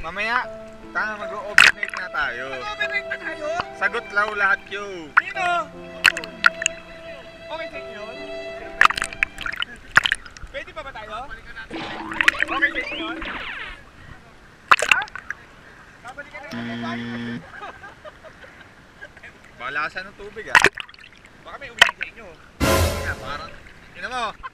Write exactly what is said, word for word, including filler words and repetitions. Mamaya, tama mag-o-overnight na tayo. Mag-o-overnight na tayo? Sagot law lahat yun. Dito? Okay sa inyo? Pwede pa ba tayo? Okay sa inyo? Ha? Babalikan natin tayo. Balasan ng tubig ah. Baka may umiin sa inyo. Parang, yun mo.